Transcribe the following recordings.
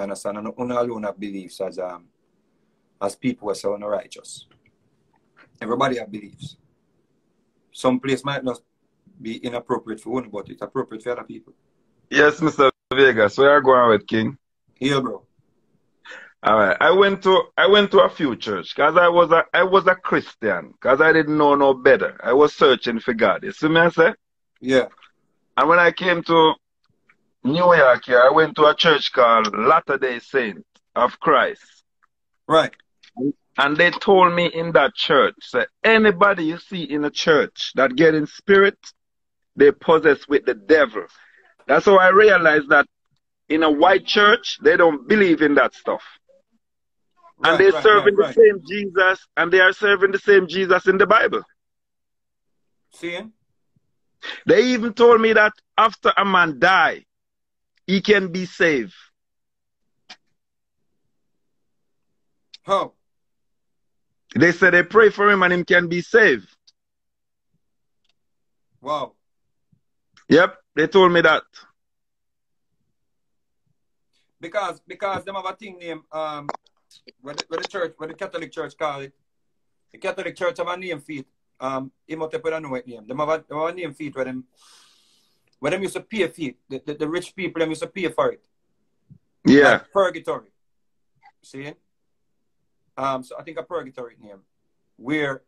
understand? And we alone have beliefs as people who say we're not righteous. Everybody have beliefs. Some place might not be inappropriate for one, but it's appropriate for other people. Yes, Mr. Vegas, where are you going with King? Here, bro. All right. I went to a few church because I was a Christian because I didn't know no better. I was searching for God. You see me, I say? Yeah. And when I came to New York here, I went to a church called Latter-day Saints of Christ. Right. And they told me in that church, say, anybody you see in a church that get in spirit, they possess with the devil. That's how I realized that in a white church, they don't believe in that stuff. And they're serving the same Jesus, and they are serving the same Jesus in the Bible. See? They even told me that after a man die, he can be saved. How? They said they pray for him and him can be saved. Wow. Yep, they told me that. Because them have a thing named where the Catholic Church call it. The Catholic Church have a name for it. They have a name for it where them used to pay for it. The rich people them used to pay for it. Yeah. Like purgatory. See? So I think a purgatory name. Where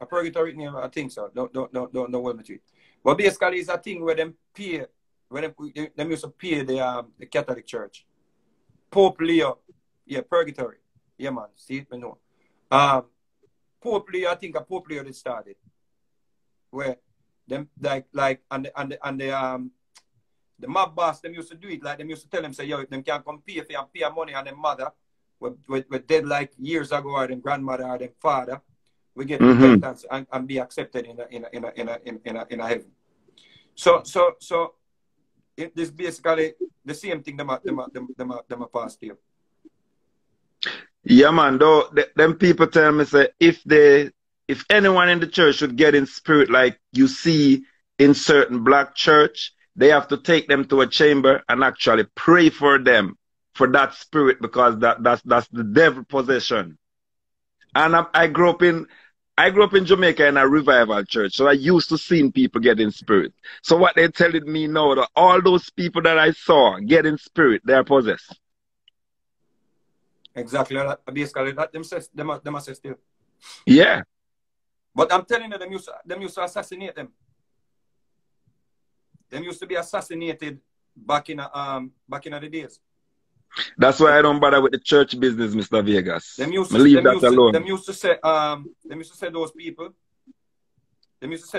a purgatory name, I think so. Don't hold me to it. But basically it's a thing where them pay, where them used to pay the Catholic Church. Pope Leo. Yeah, purgatory. Yeah, man. See it, me know. Pope Leo, I think a Pope Leo that started. Where them the mob boss them used to do it, like them used to tell them, say, yo, them can't come pay if they and pay money on their mother. We're dead like years ago, or them grandmother or them father, we get repentance and be accepted in a heaven. So it is basically the same thing them past here. Yeah, man. Though them people tell me, say, if anyone in the church should get in spirit like you see in certain black church, they have to take them to a chamber and actually pray for them. For that spirit, because that's the devil possession. And I grew up in Jamaica in a revival church, so I used to seeing people get in spirit. So what they're telling me now, that all those people that I saw get in spirit, they are possessed. Exactly, basically that them says still. Yeah. But I'm telling you, them used to assassinate them. Them used to be assassinated back in the days. That's why I don't bother with the church business, Mr. Vegas. Them used to say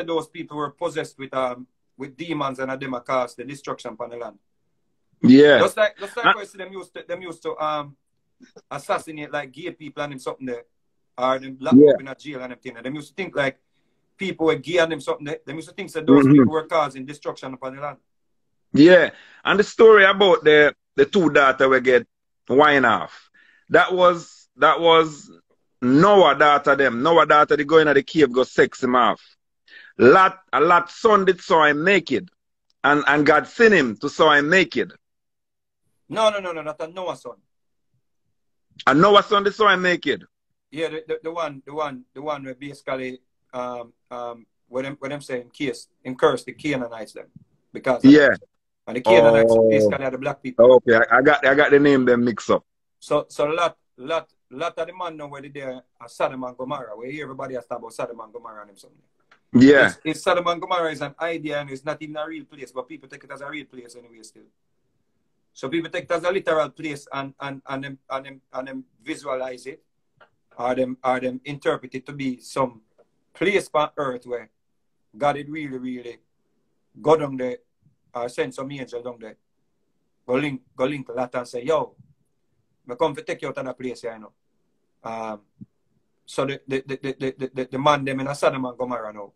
those people were possessed with demons and them caused the destruction on the land. Yeah. Just like I said, them used to assassinate like gay people and them something there. Or them locked up in a jail and everything. Them used to think like people were gay and them something there. Them used to think that those people were causing destruction upon the land. Yeah. And the story about the two daughters we get wine off. That was Noah daughter them. Noah daughter they go in at the cave, go sex him off. A lot son did saw him naked. And God sent him to saw him naked. No, not a Noah's son. A Noah's son they saw him naked. Yeah, the one where basically what I'm saying cursed the Canaanites them. Because and the Canaanites basically are the black people. Okay, I got the name them mixed up. So lot of the man know where they are Sodom and Gomorrah, where everybody has talked about Sodom and Gomorrah and them something. Yeah. It's Sodom and Gomorrah is an idea and it's not even a real place, but people take it as a real place anyway still. So people take it as a literal place and them visualize it or them interpret it to be some place on earth where God it really go down there. Send some angel down there. Go link a lot and say, yo, I come to take you out of that place here, you know. So the man them in a Sodom and Gomorrah now.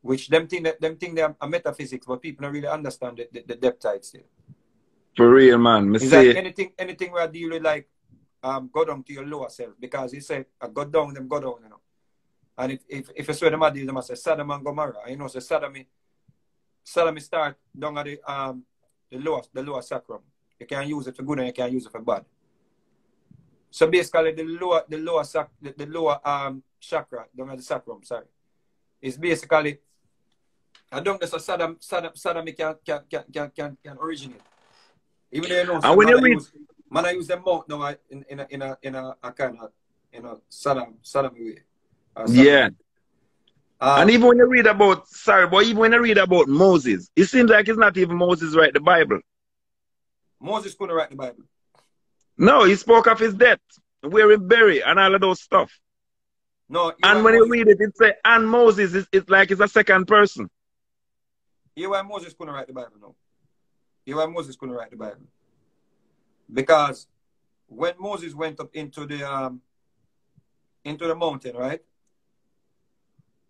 Which them think they are metaphysics, but people don't really understand the depth of it still. For real, man. It's like anything where I deal with like go down to your lower self, because he said I go down, them go down, you know. And if you swear them I deal them I say Sodom and Gomorrah, you know, say Sodom. Sodom start down at the lower sacrum. You can use it for good and you can use it for bad. So basically the lower chakra, don't have the sacrum, sorry. It's basically I don't know sodomy can originate. Even though you know so man, I use them out now in a kind of sodomy way. Yeah. And even when you read about, sorry, but even when you read about Moses, it seems like it's not even Moses write the Bible. Moses couldn't write the Bible. No, he spoke of his death, where he buried, and all of those stuff. No. And when you read it, it says, and Moses, it's like it's a second person. You why Moses couldn't write the Bible, no. You why Moses couldn't write the Bible. Because when Moses went up into the mountain, right?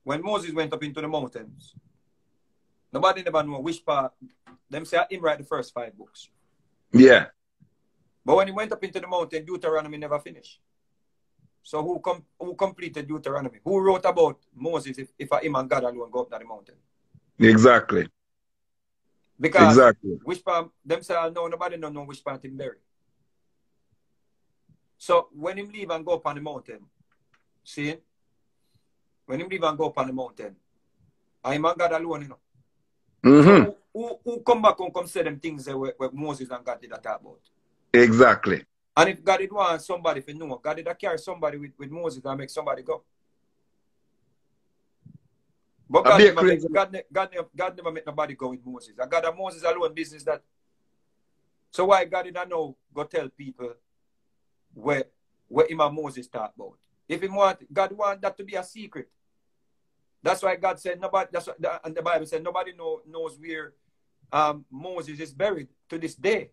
When Moses went up into the mountains, nobody never knew which part. Them say him write the first 5 books. Yeah. But when he went up into the mountain, Deuteronomy never finished. So who completed Deuteronomy? Who wrote about Moses if him and God alone go up to the mountain? Exactly. Because exactly. Which part, them say, no, nobody don't know which part him buried. So when him leave and go up on the mountain, see? When him leave and go up on the mountain, I'm and God alone, you know. Mm-hmm. So who come back and come say them things that where Moses and God did that about? Exactly. And if God did want somebody to know, God did carry somebody with Moses and make somebody go. But God never make nobody go with Moses. And God and Moses alone business that. So why God did not know, go tell people where him and Moses talk about? If him want, God want that to be a secret. That's why God said nobody. That's what the Bible said nobody knows where Moses is buried to this day.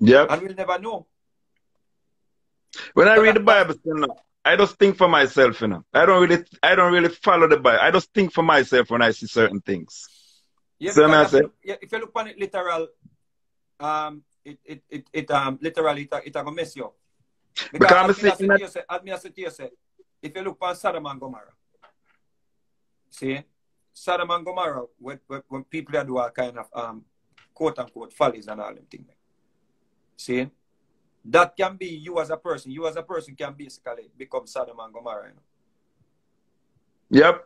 Yeah, and we'll never know. When I read the Bible, you know, I just think for myself. You know, I don't really follow the Bible. I just think for myself when I see certain things. Yeah, so if you look on it literal, literally it will mess you up. Because I say, if you look on Sodom and Gomorrah. See, Sodom and Gomorrah, when people do all kind of quote unquote follies and all them things. See, that can be you as a person. You as a person can basically become Sodom and Gomorrah. You know? Yep.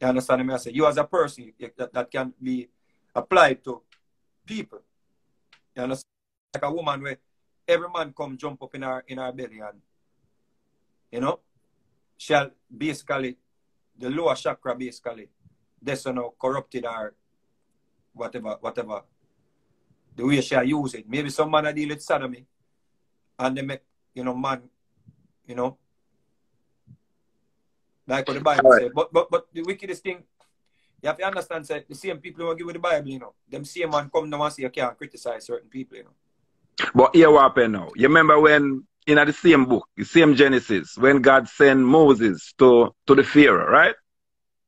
You understand me? I say you as a person that can be applied to people. You understand? Like a woman where every man come jump up in her belly and you know, shall basically. The lower chakra basically, that's you know, corrupted or whatever. The way she use it. Maybe some man deal with sodomy and they make, you know, man, you know. Like what the Bible says. But the wickedest thing, you have to understand say, the same people who give you the Bible, you know, them same man come now and say you can't criticize certain people, you know. But here what happened now? You remember when in the same book, the same Genesis, when God sent Moses to the Pharaoh, right?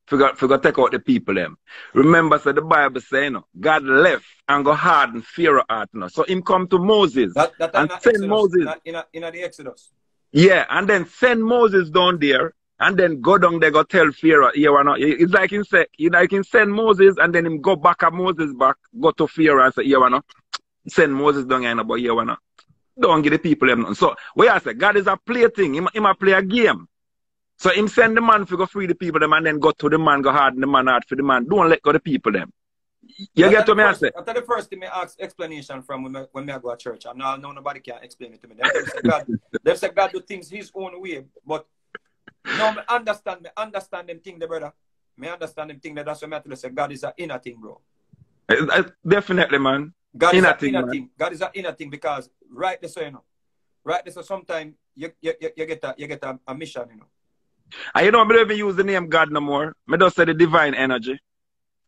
Forgot take out the people them. Remember, so the Bible say, you know, God left and go harden Pharaoh heart, you know. So him come to Moses and send Moses. In the Exodus. Yeah, and then send Moses down there and then go down there, go tell Pharaoh. It's like him say, like him send Moses and then him go back at Moses back, go to Pharaoh and say, you know, send Moses down here, but you know. Don't give the people them none. So, we I say, God is a play thing. Him a play a game. So, him send the man to go free the people them and then go to the man, go harden the man hard for the man. Don't let go the people them. You get what me I say? After the first thing, I ask explanation from when I go to church. And now nobody can explain it to me. They say God do things his own way. But, now I understand them thing, the brother. I understand them thing. That's what I have to say. God is an inner thing, bro. Definitely, man. God is an inner thing. God is an inner thing because right this way, you know. Right this way, sometimes you get a mission, you know. And you don't believe me use the name God no more. Me just say the divine energy.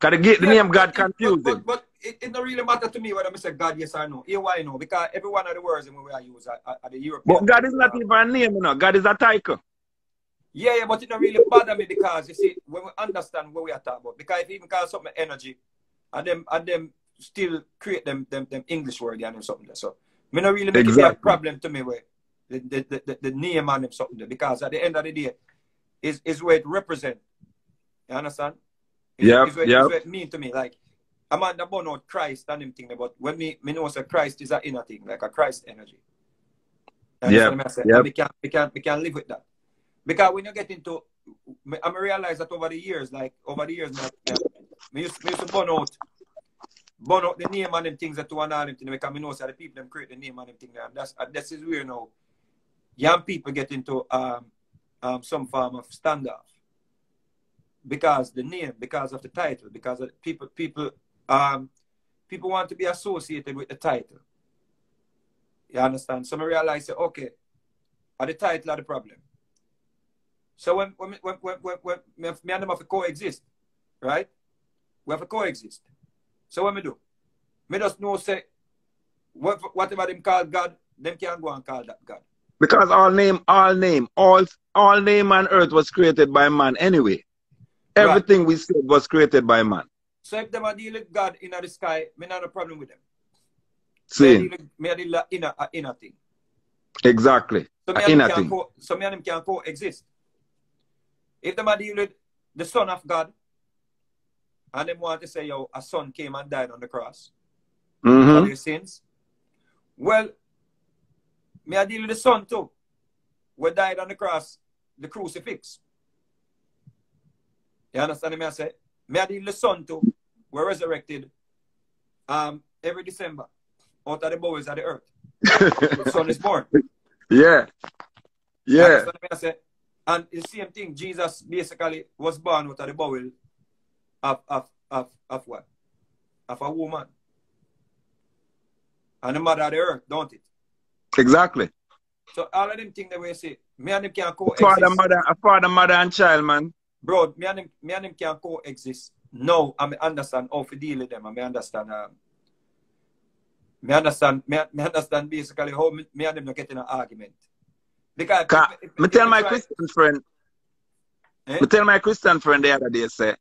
Because the name God confusing. But it don't really matter to me whether I say God yes or no. Here why no? Because every one of the words we are using are the European. But God is not even a name, you know. God is a title. Yeah, but it don't really bother me because you see when we understand what we are talking about. Because if you even call something energy and them still create them English word and them something there. So me not really make it a problem to me where the name and them something there because at the end of the day is where it represents. You understand? It's where it mean to me. Like I'm at the burn out Christ and them thing, but when me know say Christ is an inner thing, like a Christ energy. Yeah. We can live with that. Because when you get into, I realize that over the years, me used to burn out the name and them things that one and them thing, because me know say the people them create the name and them thing. And this is where now young people get into some form of standoff. Because the name, because of the title, because of people want to be associated with the title. You understand? So I realize, okay, the title are the problem. So when me and them have to coexist, right? We have to coexist. So what me do? Me just know say whatever them call God, them can't go and call that God. Because all name on earth was created by man anyway. Everything we said was created by man. So if them are dealing with God in the sky, me not a problem with them. See, me are dealing inner thing. Exactly. So me and them can coexist. If them are dealing with the Son of God, and them want to say, yo, a son came and died on the cross for their sins. Well, me are dealing with the Son too, who died on the cross, the crucifix. You understand me? I say, me and the Son too were resurrected every December out of the bowels of the earth. The Son is born. Yeah. Yeah. You understand me? I say, and the same thing, Jesus basically was born out of the bowel of what? Of a woman. And the mother of the earth, don't it? Exactly. So all of them things that we say, me and them can coexist. Father, mother, and child, man. Bro, me and him can coexist. No, I understand how to deal with them. I understand. I understand basically how me and them not getting an argument. Because I tell my Christian friend. Eh? I tell my Christian friend the other day, say,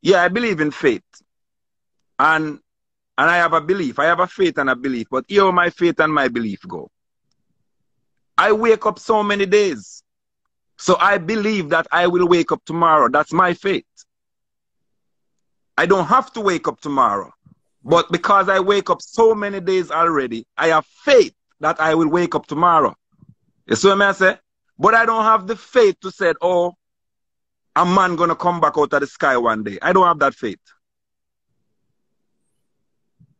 yeah, I believe in faith, and I have a belief. I have a faith and a belief. But here my faith and my belief go. I wake up so many days. So I believe that I will wake up tomorrow. That's my faith. I don't have to wake up tomorrow. But because I wake up so many days already, I have faith that I will wake up tomorrow. You see what I say? But I don't have the faith to say, oh, a man going to come back out of the sky one day. I don't have that faith.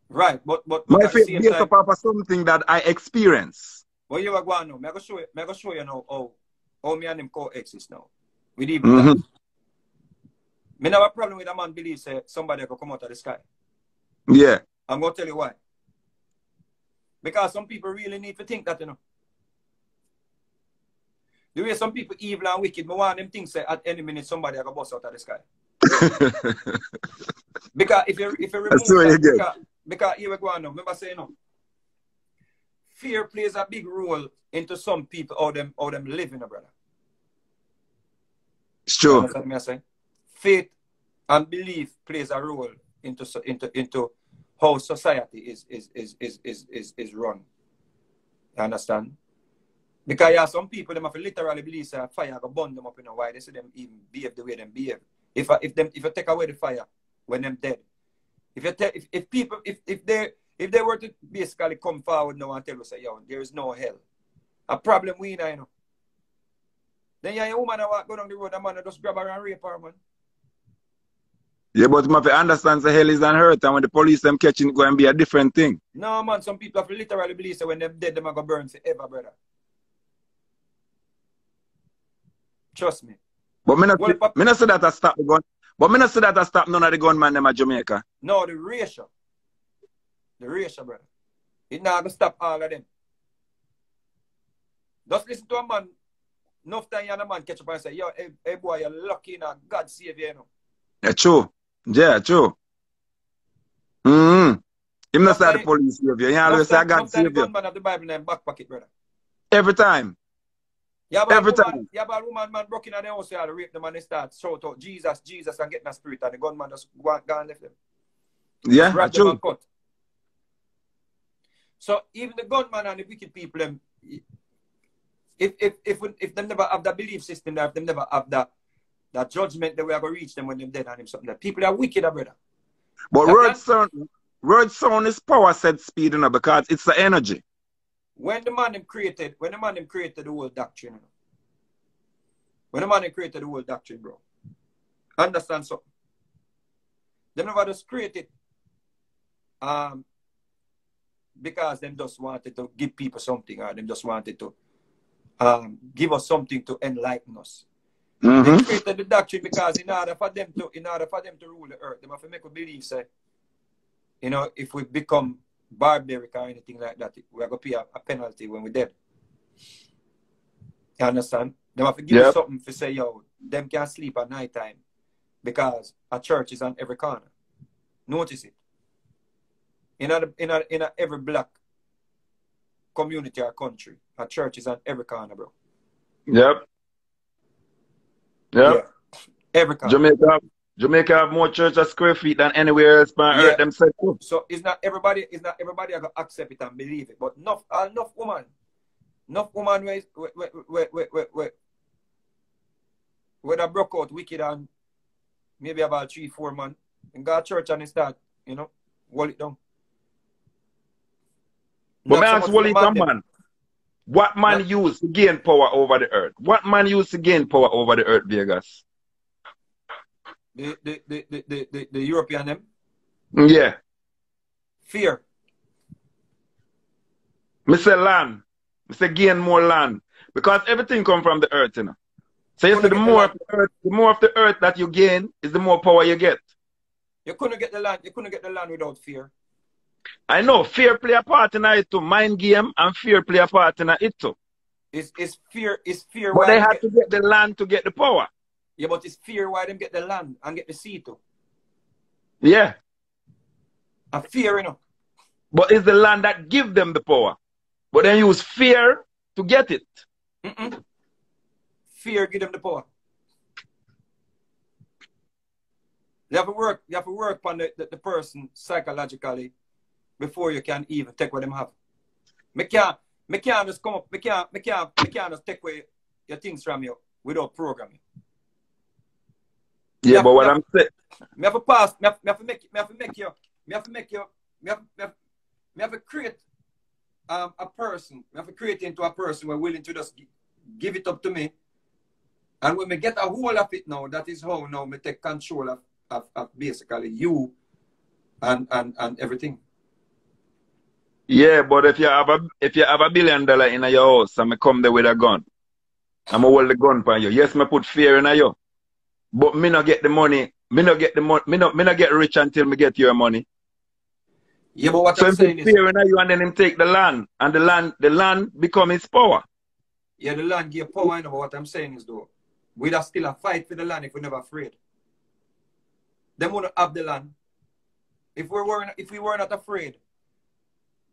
Right. But my faith based upon something that I experience. Well, you are going to know. I'm going to show you now. Oh. How me and him coexist now. We leave that. Me have a problem with a man believes somebody could come out of the sky. Yeah. I'm going to tell you why. Because some people really need to think that, you know. The way some people evil and wicked, me want them think say at any minute somebody could bust out of the sky. Because if you remove that, because here we go on now. Remember saying, you know, fear plays a big role into some people or them living, brother. Sure. That's what I'm saying. Faith and belief plays a role into how society is run. You understand? Because yeah, some people them have literally believe say fire go burn them up, you know why they see them even behave the way them behave. If you take away the fire when them dead, if people were to basically come forward now and tell us, yo, there is no hell. A problem we know, you know. Then you have a woman that walk down the road, a man that just grab her and rape her, man. Yeah, but you have to understand the hell is on earth, and when the police them catching it, go and be a different thing. No, man, some people have literally believe that when they're dead, they're going to burn forever, brother. Trust me. But I don't say that I stop the gun. But I don't say that I stop none of the gunmen in Jamaica. No, the racial. The racial, brother. It's not going to stop all of them. Just listen to a man. Enough time you and a man catch up and say, yo, hey boy, you're lucky now. God save you, you know. Yeah, true. Yeah, true. Him not say the police save you. You always say God save you. The gunman of the Bible in back pocket, brother. Every time. Every time. You have a woman, man, broke in their house, you rape them and they start shout out, Jesus, Jesus, and get in the spirit. And the gunman just go and left them. Yeah, true. So even the gunman and the wicked people, them, if them never have that belief system, if them never have that judgment, that we are going to reach them when they're dead and them something. That people are wicked, brother. But okay. word sound is power set speed, you know, because it's the energy. When the man them created the whole doctrine, you know? When the man them created the whole doctrine, bro. Understand something? They never just created because them just wanted to give people something, or them just wanted to give us something to enlighten us. Mm-hmm. They created the doctrine because in order for them to rule the earth, they have to make us believe, say, you know, if we become barbaric or anything like that, we are going to pay a penalty when we're dead. You understand? They have to give us something to say, yo, them can't sleep at night time because a church is on every corner. Notice it. In every black community or country, a church is on every corner, bro. Yep. Yep. Yeah. Every corner. Jamaica have more church a square feet than anywhere else on earth themselves. So it's not everybody are gonna accept it and believe it. But enough woman where broke out wicked and maybe about 3-4 man and got church and they start, you know, wall it down. But man, so wall it down, man. What man used to gain power over the earth? What man used to gain power over the earth, Vegas? The European them? Yeah. Fear. Me say land. Me say gain more land. Because everything comes from the earth, you know. So you see, the more of the earth that you gain is the more power you get. You couldn't get the land without fear. I know fear play a part in it too. Mind game and fear play a part in it too. It's fear. But they had to get the land to get the power. Yeah, but it's fear why them get the land and get the sea too. Yeah. A fear, you know. But it's the land that give them the power. But they use fear to get it. Mm-mm. Fear give them the power. You have to work on the person psychologically before you can even take what them have. Me can't just come up, me can't just take away your things from you without programming. Yeah, but what I'm saying, me have to create into a person who are willing to just give it up to me. And when we get a hold of it now, that is how now we take control of basically you and everything. Yeah, but if you have a $1 billion in your house and I come there with a gun, I'm going to hold the gun for you. Yes, I put fear in you. But me not get the money. Me not get rich until me get your money. Yeah, but what so I'm saying is, fear in you and then him take the land, and the land become his power. Yeah, the land give power. I know what I'm saying is though, we'd have still a fight for the land if we're never afraid. They wouldn't have the land. If we weren't afraid,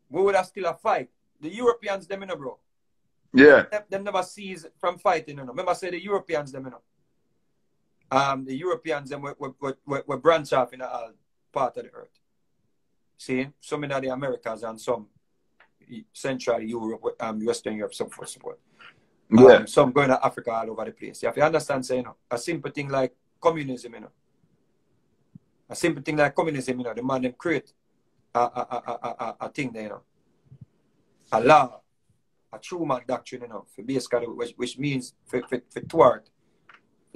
we would have still a fight. The Europeans, them, you know, bro. Yeah. Them never cease from fighting, you know. Remember, I say the Europeans, them, you know. The Europeans them were branch off in a part of the earth. See, some in the Americas and some Central Europe, Western Europe, some for support. Yeah. Some going to Africa all over the place. Yeah, if you understand, say, you know, a simple thing like communism, you know. A simple thing like communism, you know, the man them create a thing there, you know. A law, a true man doctrine, you know, for basically, which means for thwart.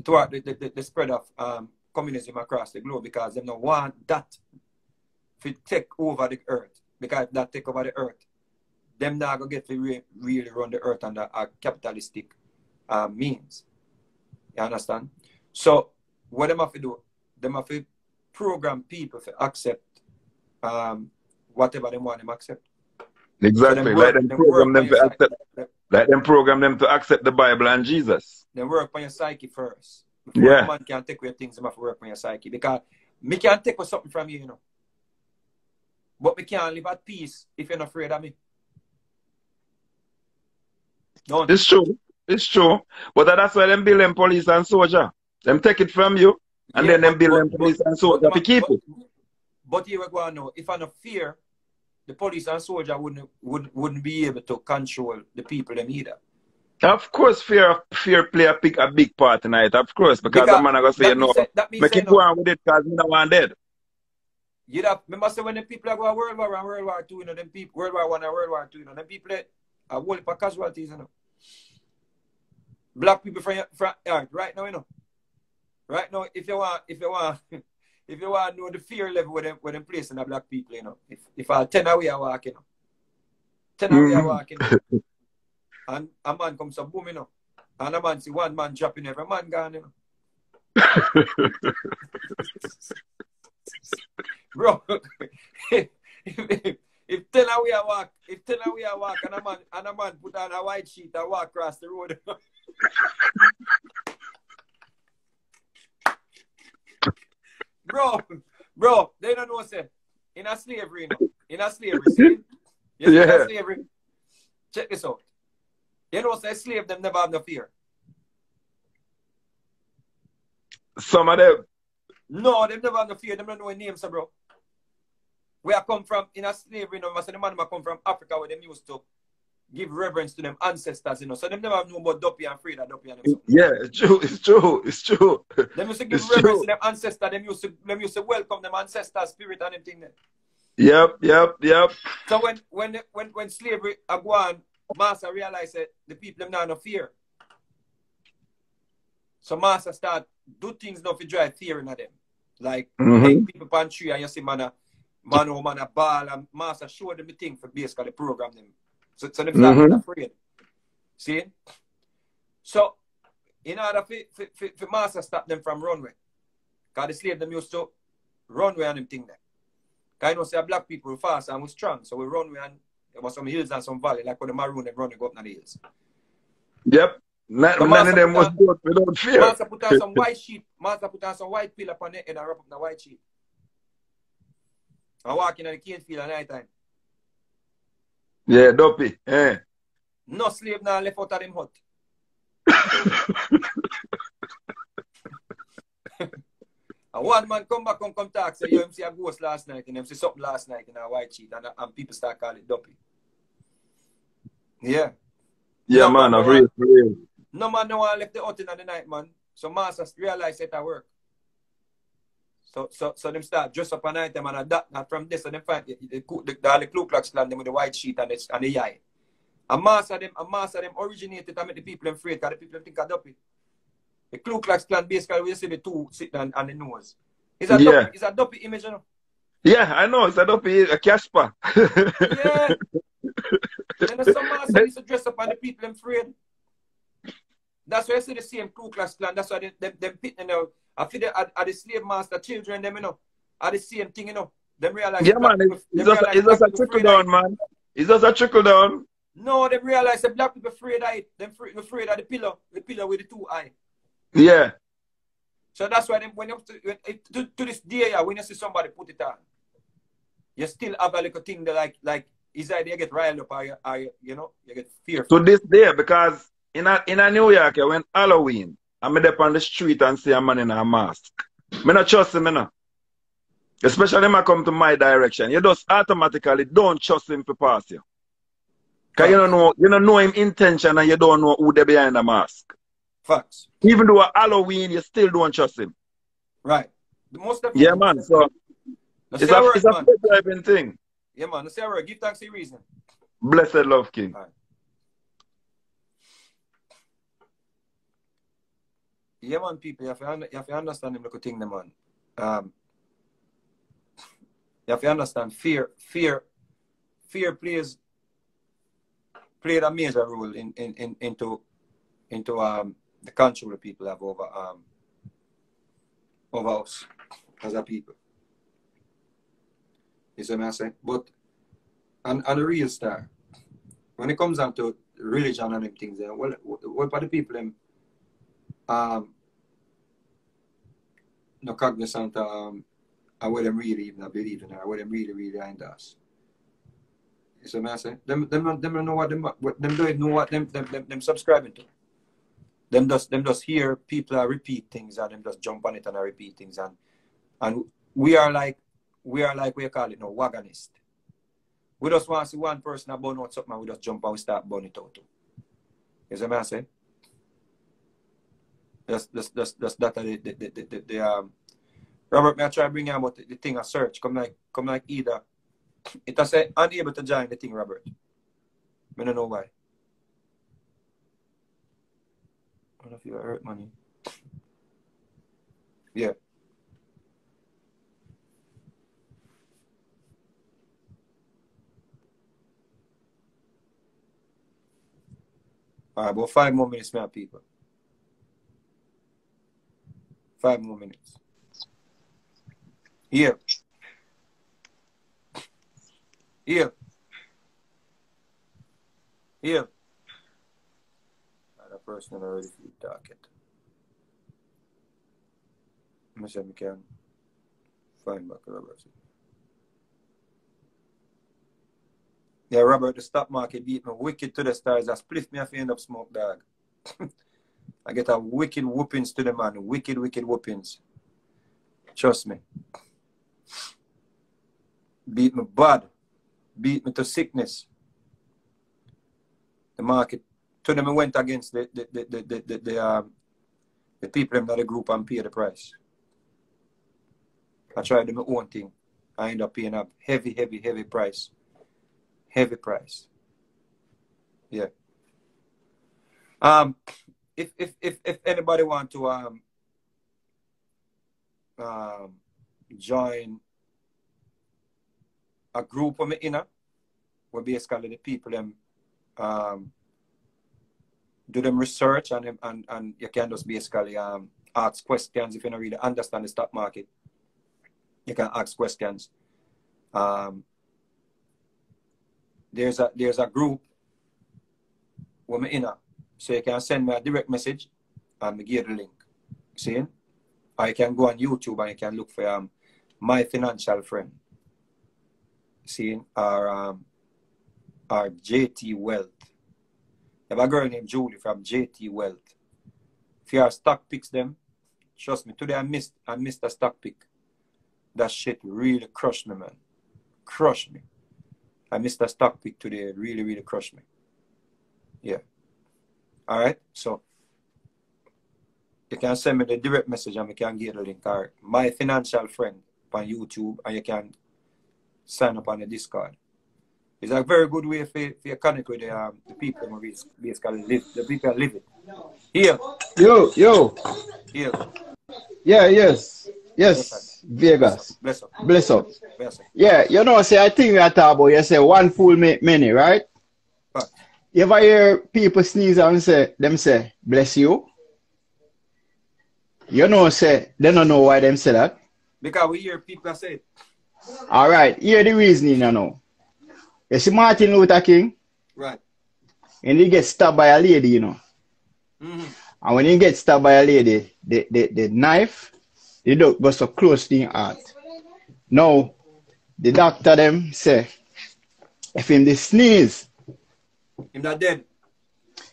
Throughout the spread of communism across the globe, because they don't want that to take over the earth. Because if that take over the earth, them not going to get to really run the earth under a capitalistic means. You understand? So what they have to do, they have to program people to accept whatever they want them to accept. Exactly. So let them program them to accept the Bible and Jesus. Then work on your psyche first. Before yeah. Man can take away things, you have to work on your psyche. Because me can take away something from you, you know. But me can't live at peace if you're not afraid of me. Don't. It's true. It's true. But that's why them build them police and soldier. Them take it from you and yeah, then them build them police and soldier to keep it. But here we go now. If I don't fear, the police and soldier wouldn't be able to control the people them either. Of course, fear play a big part tonight. Of course, because the man I gonna say no. Make it go on with it, cause me no want dead. You that remember say when the people are going World War and World War II, you know, them people World War I and World War II, you know, them people are whole heap of casualties, you know. Black people from right now, you know. Right now, if you want to know the fear level where them placing the black people, you know. If I 10 away I walk, you know. 10 away I walk, you know. And a man comes up boom, you know. And a man see one man dropping, every man gone, you know. Bro, if 10 away I walk, and a man put on a white sheet and walk across the road. Bro, they don't know, say, in a slavery, you know. In a slavery, see? Yes, yeah. In a slavery. Check this out. You know, say, slave, them never have no fear. Some of them. No, them never have no fear. Them don't know any names, bro. Where I come from, in a slavery, you know, so the man who come from Africa, where them used to give reverence to them ancestors, you know. So them never know about Duppy and Freda, Duppy and them. Yeah, it's true, it's true, it's true. Them used to give reverence to them ancestors. Them used to welcome them ancestor spirit and everything. Yep. So when slavery go on, Master realized that the people them now no fear. So Master start do things not to drive fear in them. Like hang people on tree and you see man a ball, and Master show them the thing for basically program them. So they're not afraid. See? So, in order for Master stop them from runway, because the slave them used to runway and them thing there. Because you know, say black people were fast and were strong, so we runway and there was some hills and some valley, like when the maroon them running go up in the hills. Yep. None of them was good without fear. Master put on some white sheep. Master put on some white pill upon it and wrap up the white sheep. And walking in the cane field at night time. Yeah, Duppy. Yeah. No slave now left out of them hut. And one man come back and come talk, say, yo, him see a ghost last night, and him see something last night in a white sheet, and people start calling it Duppy. Yeah. Yeah, no man, I've real. No man no one left the hut in the night, man. So Masters realize that I work. So them start dress up an item and that, and from this, and so them find the Ku Klux Klan them with the white sheet and the yai. A master them originated and make the people them afraid because the people them think of Duppy. The Ku Klux Klan basically we see the two sitting on the nose. It's a Duppy image, you know? Yeah, I know, it's a Duppy, a Casper. Yeah. Then some master used to dress up and the people them afraid. That's why you see the same Ku Klux Klan, that's why them pitting them out. I feel that at the slave master children, them, you know, are the same thing, you know. Them realize. Yeah, man, it's just a trickle down, man. It's just a trickle down. No, they realize that black people afraid of it. Them afraid of the pillar with the two eyes. Yeah. So that's why them, to this day, yeah, when you see somebody put it on, you still have a little thing that like either they get riled up or you know, you get fearful. To this day, because in a New York, when Halloween, I'm up on the street and see a man in a mask. I don't trust him, no. Especially when I come to my direction. You just automatically don't trust him to pass you. Because you don't know him intention and you don't know who they behind the mask. Facts. Even though it's Halloween, you still don't trust him. Right. Yeah, man. So it's a driving thing. Yeah, man. That's our give thanks to reason. Blessed love, King. All right. Yeah, man, people, you have to understand them little thing, man. You have to understand fear played a major role into the control of people have over us as a people. You see what I'm saying? But on the real star, when it comes down to religion and them things, well, what about the people them? No cognizant of what them really even believe in or what them really are into us. You see what I'm saying? Them don't know what them subscribing to. Them just hear people repeat things and them just jump on it and repeat things and we are like we call it now, wagonist. We just want to see one person burn out something and we just jump and we start burning it out too. You see what I'm saying? That's that Robert, may I try bring you about the thing I search? Come like either. It has said unable to join the thing, Robert. I don't know why. I don't know if you hurt money. Yeah. All right, about 5 more minutes now, people. 5 more minutes. Here. Here. Here. That person already feed target. I'm sure we can find back Robert. Yeah, Robert, the stock market beat me wicked to the stars. I split me off end up smoke, dog. I get a wicked whoopings to the man. Wicked, wicked whoopings. Trust me. Beat me bad. Beat me to sickness. The market. To them, I went against the people in the group and pay the price. I tried to do my own thing. I end up paying a heavy, heavy, heavy price. Heavy price. Yeah. If anybody want to join a group of me inner, where basically the people them do them research and you can just basically ask questions if you don't really understand the stock market. You can ask questions. There's a group where I'm in. So you can send me a direct message and I give you the link. See? Or you can go on YouTube and you can look for My Financial Friend. See? Or JT Wealth. I have a girl named Julie from JT Wealth. If you have stock picks them, trust me, today I missed a stock pick. That shit really crushed me, man. Crushed me. I missed a stock pick today. Really, really crushed me. Yeah. All right. So you can send me the direct message and I can get the link. All right. My Financial Friend on YouTube, and you can sign up on the Discord. It's a very good way for you connect with the people who basically live. The people live it. Here. Yo. Here. Yeah. Yes. Vegas. Bless up. Yeah, you know, say I think that about you say one fool make many, right? But you ever hear people sneeze and say them say bless you? You know, say they don't know why them say that. Because we hear people say it. Alright, hear the reasoning, you know. You see Martin Luther King? Right. And he gets stabbed by a lady, you know. Mm-hmm. And when he gets stabbed by a lady, the knife, they don't go so close to the heart. Now, the doctor them say, if him they sneeze, him not dead.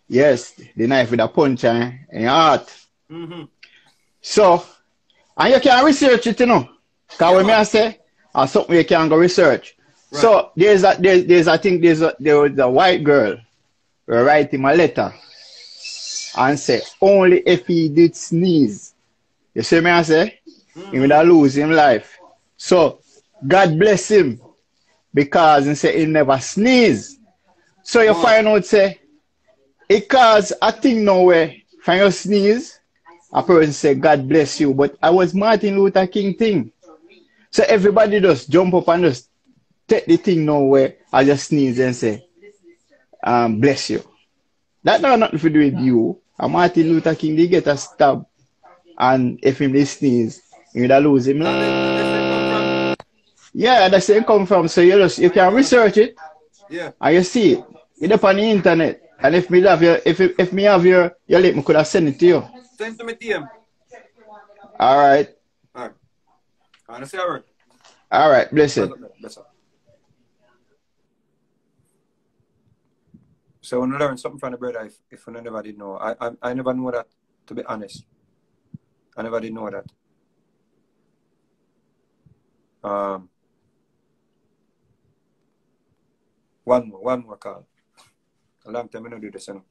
Yes, the knife with a punch in the heart. Mm-hmm. So, and you can research it, you know. Because when I say, and something you can go research. Right. So, there was a white girl writing a letter and say, only if he did sneeze. You see me, I say? He would lose his life. So, God bless him. Because he say he never sneeze. So you find out, say, it cause a thing now where if you sneeze, a person say, God bless you. But I was Martin Luther King thing. So everybody just jump up and just take the thing now where I just sneeze and say, bless you. That not nothing to do with you. And Martin Luther King, they get a stab. And if him sneeze, he will lose him life. Yeah, that's where it come from. So you can research it. Yeah. And you see it. It's up on the internet. And if me have your if me have your link, I could have sent it to you. Send to me DM. Alright. Alright. Alright, bless it. So when I learn something from the brother, if I never did know. I never knew that, to be honest. I never did know that. One more call. A long time I don't do this, you know.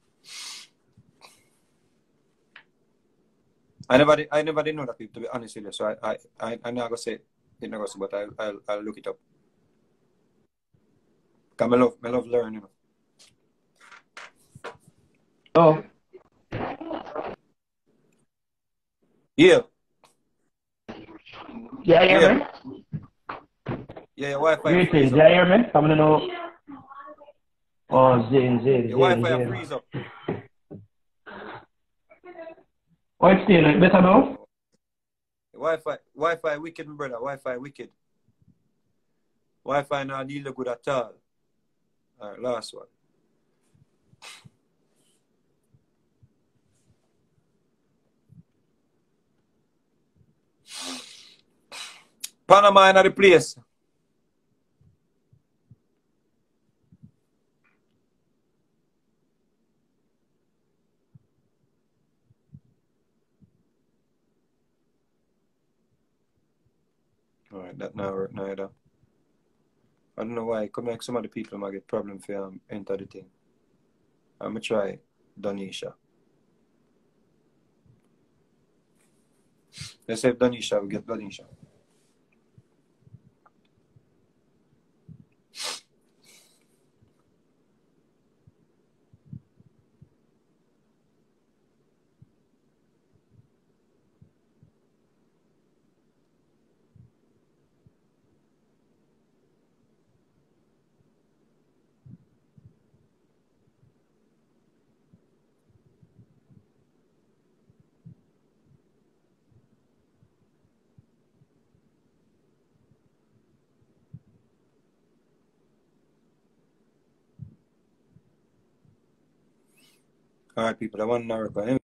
I never did know that, people, to be honest with you. So I'm not gonna say it, not gonna say, but I'll look it up. Cause I love learning, you know. Oh. Yeah. Yeah, yeah, man. Yeah, your Wi-Fi. You say, yeah, yeah, man. I'm gonna know. Oh, Zane. Your Wi-Fi freeze up. Oh, it's still like better now? Wi-Fi wicked, my brother. Wi-Fi wicked. Wi-Fi not deal good at all. All right, last one. Panama in the place. All right, that now work neither. I don't know why. Come back, some of the people might get problem for enter the thing. I'm gonna try Donisha. Let's say Donisha, we get Donisha. All right, people, I want to know about him.